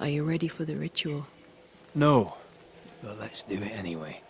Are you ready for the ritual? No, but let's do it anyway.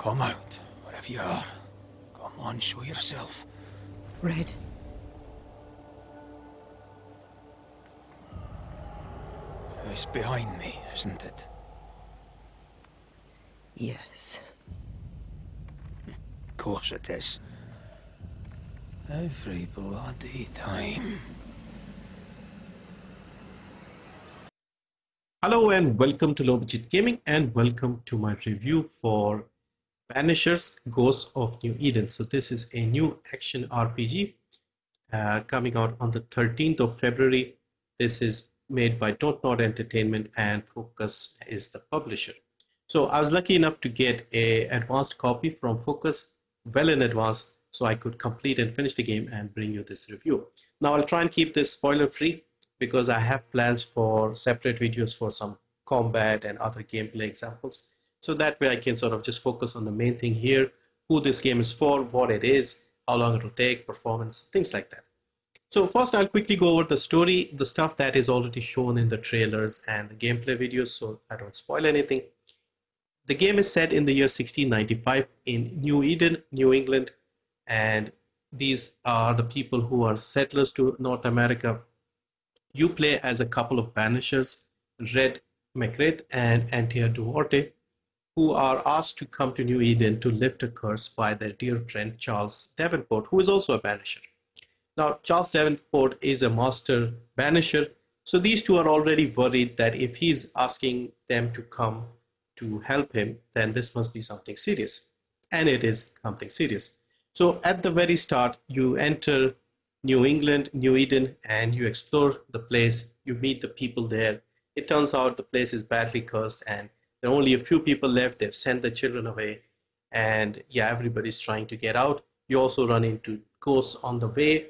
Come out, wherever you are. Come on, show yourself. Red. It's behind me, isn't it? Yes. Of course it is. Every bloody time. Hello and welcome to Low Budget Gaming and welcome to my review for Banishers: Ghosts of New Eden. So this is a new action RPG coming out on the 13th of February. This is made by Don't Nod Entertainment and Focus is the publisher. So I was lucky enough to get an advanced copy from Focus well in advance so I could complete and finish the game and bring you this review. Now I'll try and keep this spoiler free because I have plans for separate videos for some combat and other gameplay examples. So that way I can sort of just focus on the main thing here, who this game is for, what it is, how long it will take, performance, things like that. So first I'll quickly go over the story, the stuff that is already shown in the trailers and the gameplay videos so I don't spoil anything. The game is set in the year 1695 in New Eden, New England, and these are the people who are settlers to North America. You play as a couple of banishers, Red Mac Raith and Antea Duarte, who are asked to come to New Eden to lift a curse by their dear friend Charles Davenport, who is also a banisher. Now, Charles Davenport is a master banisher, so these two are already worried that if he's asking them to come to help him, then this must be something serious. And it is something serious. So at the very start, you enter New England, New Eden, and you explore the place, you meet the people there. It turns out the place is badly cursed and there are only a few people left. They've sent the children away and yeah, everybody's trying to get out. You also run into ghosts on the way,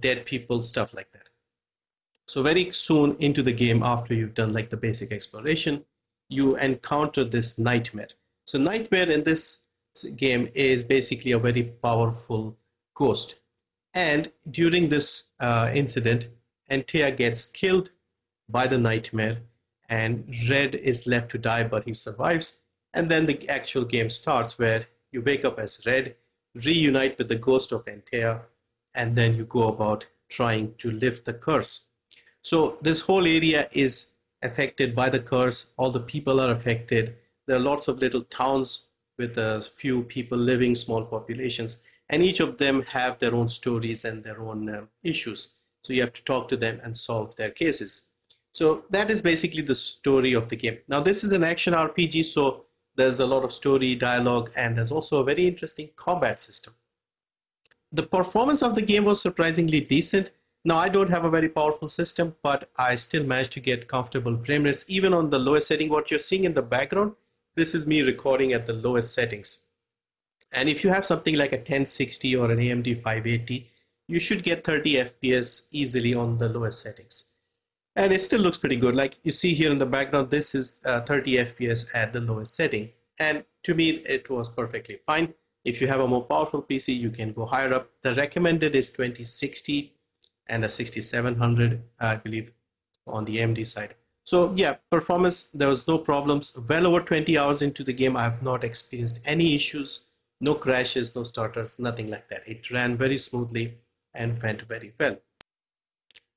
dead people, stuff like that. So very soon into the game, after you've done like the basic exploration, you encounter this nightmare. So nightmare in this game is basically a very powerful ghost. And during this incident, Antea gets killed by the nightmare and Red is left to die, but he survives. And then the actual game starts where you wake up as Red, reunite with the ghost of Antea, and then you go about trying to lift the curse. So this whole area is affected by the curse. All the people are affected. There are lots of little towns with a few people living, small populations, and each of them have their own stories and their own issues. So you have to talk to them and solve their cases. So that is basically the story of the game. Now this is an action RPG, so there's a lot of story, dialogue, and there's also a very interesting combat system. The performance of the game was surprisingly decent. Now I don't have a very powerful system, but I still managed to get comfortable frame rates, even on the lowest setting. What you're seeing in the background, this is me recording at the lowest settings. And if you have something like a 1060 or an AMD 580, you should get 30 FPS easily on the lowest settings. And it still looks pretty good. Like you see here in the background, this is 30 FPS at the lowest setting. And to me, it was perfectly fine. If you have a more powerful PC, you can go higher up. The recommended is 2060 and a 6700, I believe, on the AMD side. So yeah, performance, there was no problems. Well over 20 hours into the game, I have not experienced any issues, no crashes, no stutters, nothing like that. It ran very smoothly and went very well.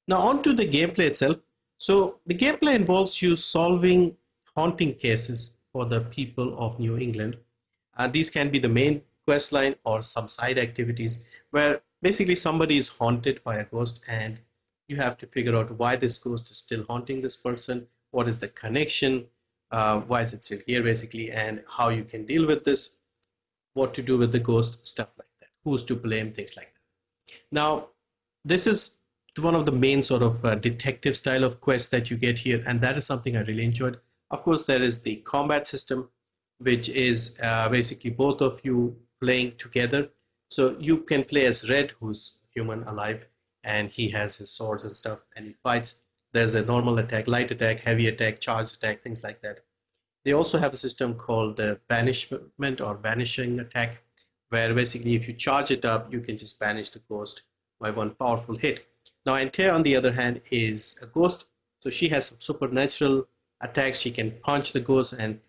Now on to the gameplay itself. So the gameplay involves you solving haunting cases for the people of New England. These can be the main quest line or some side activities where basically somebody is haunted by a ghost and you have to figure out why this ghost is still haunting this person, what is the connection, why is it still here basically, and how you can deal with this, what to do with the ghost, stuff like that, who's to blame, things like that. Now this is one of the main sort of detective style of quests that you get here, and that is something I really enjoyed. Of course there is the combat system, which is basically both of you playing together. So you can play as Red, who's human alive, and he has his swords and stuff, and he fights. There's a normal attack, light attack, heavy attack, charged attack, things like that. They also have a system called banishment or vanishing attack, where basically if you charge it up, you can just banish the ghost by one powerful hit. Now Antea, on the other hand, is a ghost, so she has some supernatural attacks. She can punch the ghost, and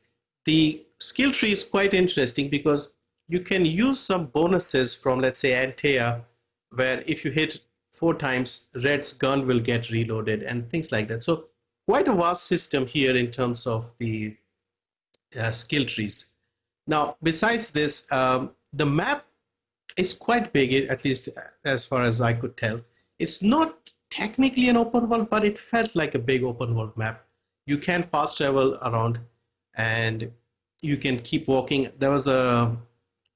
the skill tree is quite interesting because you can use some bonuses from, let's say, Antea, where if you hit 4 times, Red's gun will get reloaded and things like that. So quite a vast system here in terms of the skill trees. Now, besides this, the map is quite big, at least as far as I could tell. It's not technically an open world, but it felt like a big open world map. You can fast travel around and you can keep walking. There was a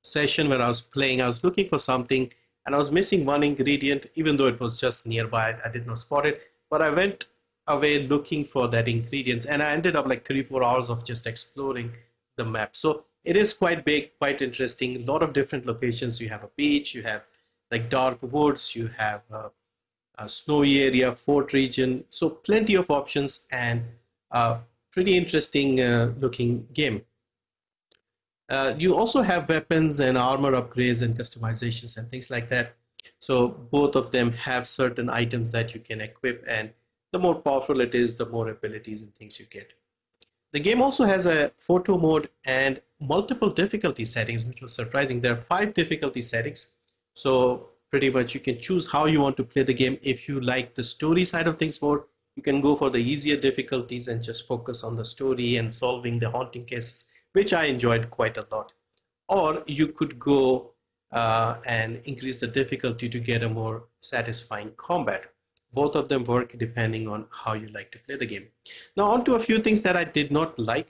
session where I was playing, I was looking for something and I was missing one ingredient, even though it was just nearby, I did not spot it, but I went away looking for that ingredient and I ended up like 3-4 hours of just exploring the map. So it is quite big, quite interesting, a lot of different locations. You have a beach, you have like dark woods, you have a snowy area, fort region, so plenty of options and pretty interesting looking game. You also have weapons and armor upgrades and customizations and things like that. So both of them have certain items that you can equip, and the more powerful it is, the more abilities and things you get. The game also has a photo mode and multiple difficulty settings, which was surprising. There are 5 difficulty settings, so pretty much you can choose how you want to play the game. If you like the story side of things more, you can go for the easier difficulties and just focus on the story and solving the haunting cases, which I enjoyed quite a lot. Or you could go and increase the difficulty to get a more satisfying combat. Both of them work depending on how you like to play the game. Now on to a few things that I did not like.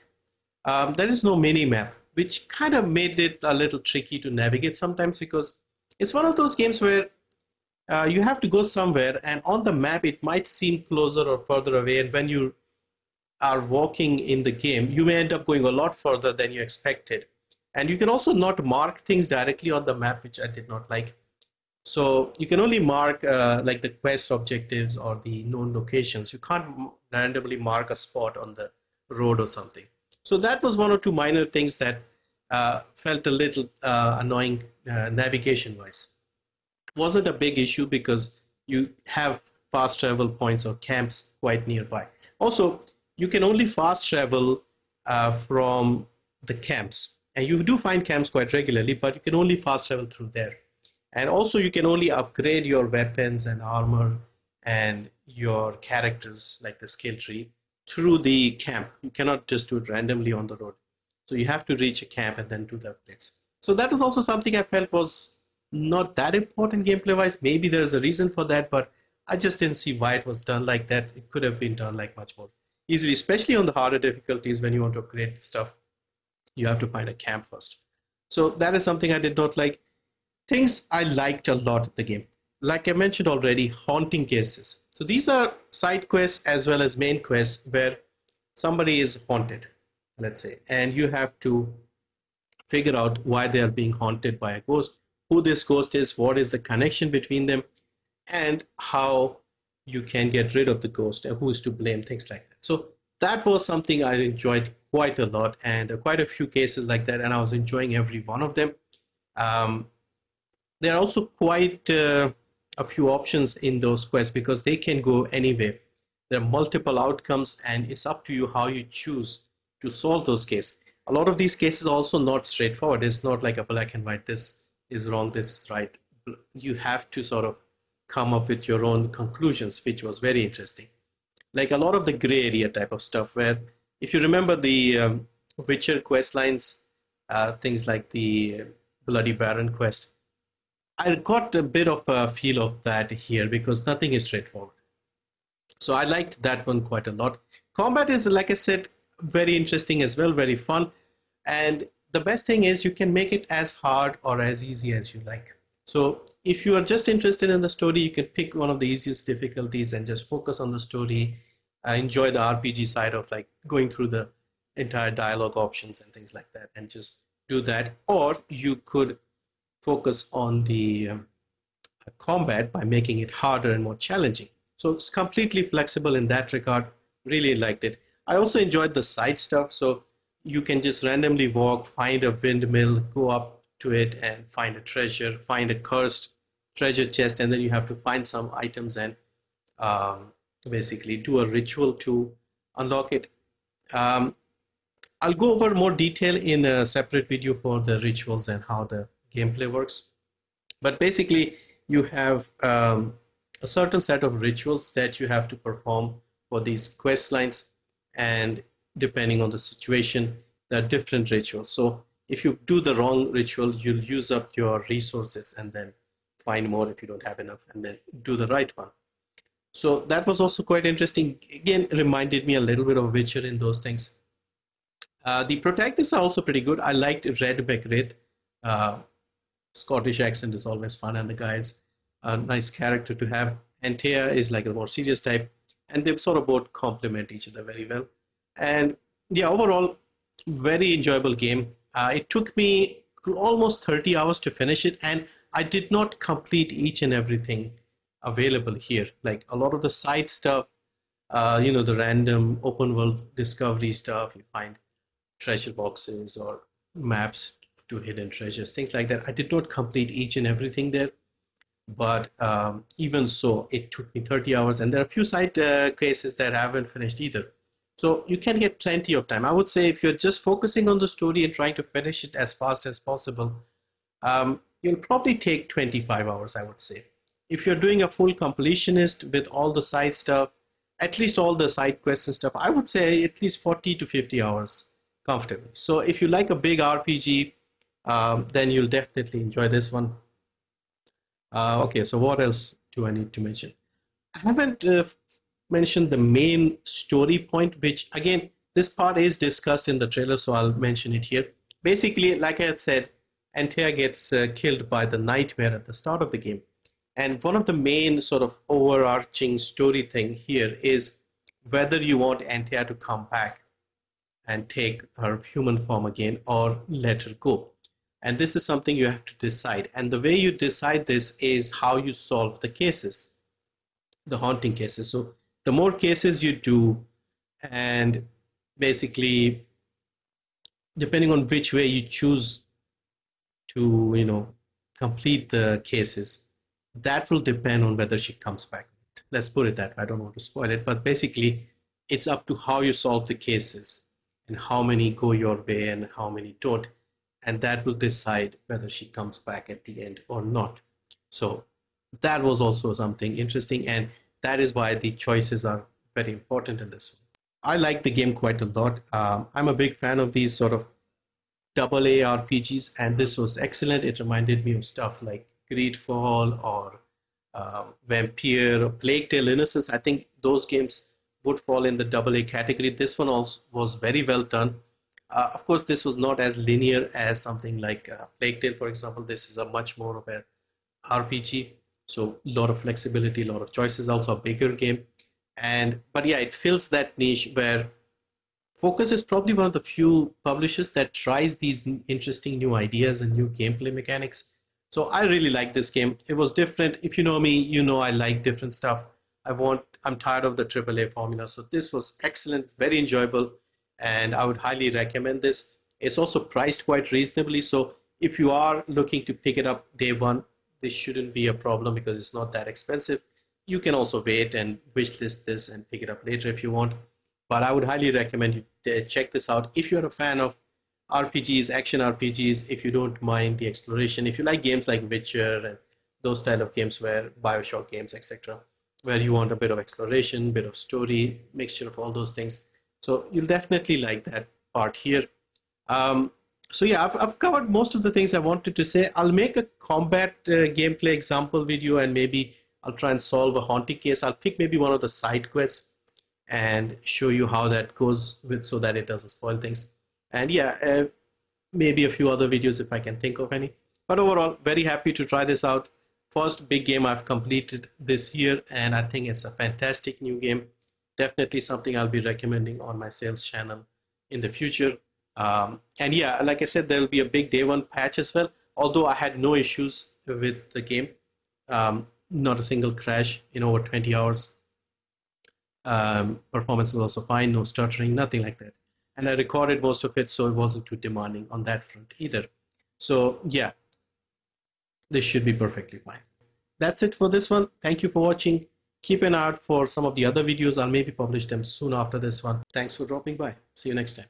There is no mini-map, which kind of made it a little tricky to navigate sometimes, because it's one of those games where you have to go somewhere and on the map it might seem closer or further away, and when you are walking in the game you may end up going a lot further than you expected. And you can also not mark things directly on the map, which I did not like. So you can only mark like the quest objectives or the known locations. You can't randomly mark a spot on the road or something. So that was 1 or 2 minor things that felt a little annoying navigation wise. Wasn't a big issue because you have fast travel points or camps quite nearby. Also, you can only fast travel from the camps, and you do find camps quite regularly, but you can only fast travel through there. And also you can only upgrade your weapons and armor and your characters, like the skill tree, through the camp. You cannot just do it randomly on the road. So you have to reach a camp and then do the upgrades. So that is also something I felt was not that important gameplay wise. Maybe there's a reason for that, but I just didn't see why it was done like that. It could have been done like much more easily, especially on the harder difficulties. When you want to upgrade stuff, you have to find a camp first. So that is something I did not like. Things I liked a lot in the game, like I mentioned already, haunting cases. So these are side quests as well as main quests where somebody is haunted, let's say, and you have to figure out why they are being haunted by a ghost, who this ghost is, what is the connection between them, and how you can get rid of the ghost and who is to blame, things like that. So that was something I enjoyed quite a lot, and there are quite a few cases like that, and I was enjoying every one of them. There are also quite a few options in those quests because they can go anywhere. There are multiple outcomes and it's up to you how you choose to solve those cases. A lot of these cases are also not straightforward. It's not like a black and white, this is wrong, this is right. You have to sort of come up with your own conclusions, which was very interesting. Like a lot of the gray area type of stuff where, if you remember the Witcher quest lines, things like the Bloody Baron quest, I got a bit of a feel of that here because nothing is straightforward. So I liked that one quite a lot. Combat is, like I said, very interesting as well, very fun. And the best thing is you can make it as hard or as easy as you like. So if you are just interested in the story, you can pick one of the easiest difficulties and just focus on the story. Enjoy the RPG side of like going through the entire dialogue options and things like that and just do that. Or you could focus on the combat by making it harder and more challenging. So it's completely flexible in that regard. Really liked it. I also enjoyed the side stuff. So you can just randomly walk, find a windmill, go up to it and find a treasure, find a cursed treasure chest, and then you have to find some items and basically do a ritual to unlock it. I'll go over more detail in a separate video for the rituals and how the gameplay works. But basically you have a certain set of rituals that you have to perform for these quest lines, and depending on the situation there are different rituals. So if you do the wrong ritual, you'll use up your resources and then find more if you don't have enough, and then do the right one. So that was also quite interesting. Again, it reminded me a little bit of Witcher in those things. The protagonists are also pretty good. I liked Red Mac Raith. Scottish accent is always fun, and the guy's a nice character to have. Antea is like a more serious type, and they sort of both complement each other very well. And yeah, overall, very enjoyable game. It took me almost 30 hours to finish it, and I did not complete each and everything available here. Like a lot of the side stuff, you know, the random open world discovery stuff, you find treasure boxes or maps to hidden treasures, things like that. I did not complete each and everything there, but even so, it took me 30 hours, and there are a few side cases that I haven't finished either. So you can get plenty of time. I would say if you're just focusing on the story and trying to finish it as fast as possible, you'll probably take 25 hours, I would say. If you're doing a full completionist with all the side stuff, at least all the side quests and stuff, I would say at least 40 to 50 hours comfortably. So if you like a big RPG, then you'll definitely enjoy this one. Okay, so what else do I need to mention? I haven't mentioned the main story point, which again, this part is discussed in the trailer, so I'll mention it here. Basically, like I said, Antea gets killed by the nightmare at the start of the game. And one of the main sort of overarching story thing here is whether you want Antea to come back and take her human form again or let her go. And this is something you have to decide. And the way you decide this is how you solve the cases, the haunting cases. So the more cases you do, and basically depending on which way you choose to, you know, complete the cases, that will depend on whether she comes back. Let's put it that way. I don't want to spoil it, but basically it's up to how you solve the cases and how many go your way and how many don't. And that will decide whether she comes back at the end or not. So that was also something interesting, and that is why the choices are very important in this one. I like the game quite a lot. I'm a big fan of these sort of AA RPGs, and this was excellent. It reminded me of stuff like Greedfall or Vampyr or Plague Tale Innocence. I think those games would fall in the AA category. This one also was very well done. Of course, this was not as linear as something like Plague Tale, for example. This is a much more of an RPG. So a lot of flexibility, a lot of choices, also a bigger game. But yeah, it fills that niche where Focus is probably one of the few publishers that tries these interesting new ideas and new gameplay mechanics. So I really like this game. It was different. If you know me, you know I like different stuff. I'm tired of the AAA formula. So this was excellent, very enjoyable, and I would highly recommend this. It's also priced quite reasonably. So if you are looking to pick it up day one, this shouldn't be a problem because it's not that expensive. You can also wait and wishlist this and pick it up later if you want. But I would highly recommend you check this out. If you're a fan of RPGs, action RPGs, if you don't mind the exploration, if you like games like Witcher and those style of games, where Bioshock games, etc., where you want a bit of exploration, bit of story, mixture of all those things. So you'll definitely like that part here. So yeah, I've covered most of the things I wanted to say. I'll make a combat gameplay example video, and maybe I'll try and solve a haunting case. I'll pick maybe one of the side quests and show you how that goes with, so that it doesn't spoil things. And yeah, maybe a few other videos if I can think of any. But overall, very happy to try this out. First big game I've completed this year, and I think it's a fantastic new game. Definitely something I'll be recommending on my sales channel in the future. And yeah, like I said, there'll be a big day one patch as well. Although I had no issues with the game, not a single crash in over 20 hours. Performance was also fine, no stuttering, nothing like that. And I recorded most of it, so it wasn't too demanding on that front either. So yeah, this should be perfectly fine. That's it for this one. Thank you for watching. Keep an eye out for some of the other videos. I'll maybe publish them soon after this one. Thanks for dropping by. See you next time.